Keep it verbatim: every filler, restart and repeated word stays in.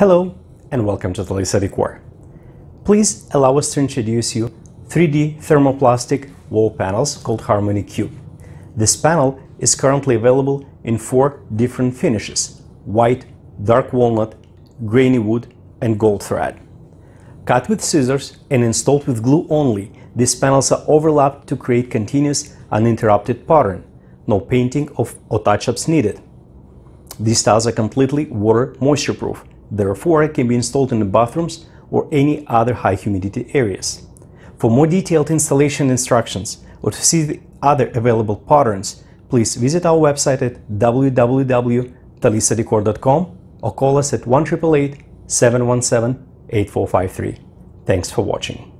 Hello and welcome to Talissa Decor. Please allow us to introduce you three D thermoplastic wall panels called Harmony Cube. This panel is currently available in four different finishes: white, dark walnut, grainy wood and gold thread. Cut with scissors and installed with glue only, these panels are overlapped to create continuous uninterrupted pattern. No painting of or touch-ups needed. These tiles are completely water moisture proof. Therefore, it can be installed in the bathrooms or any other high humidity areas. For more detailed installation instructions or to see the other available patterns, please visit our website at w w w dot talissa decor dot com or call us at one triple eight, seven one seven, eight four five three. Thanks for watching.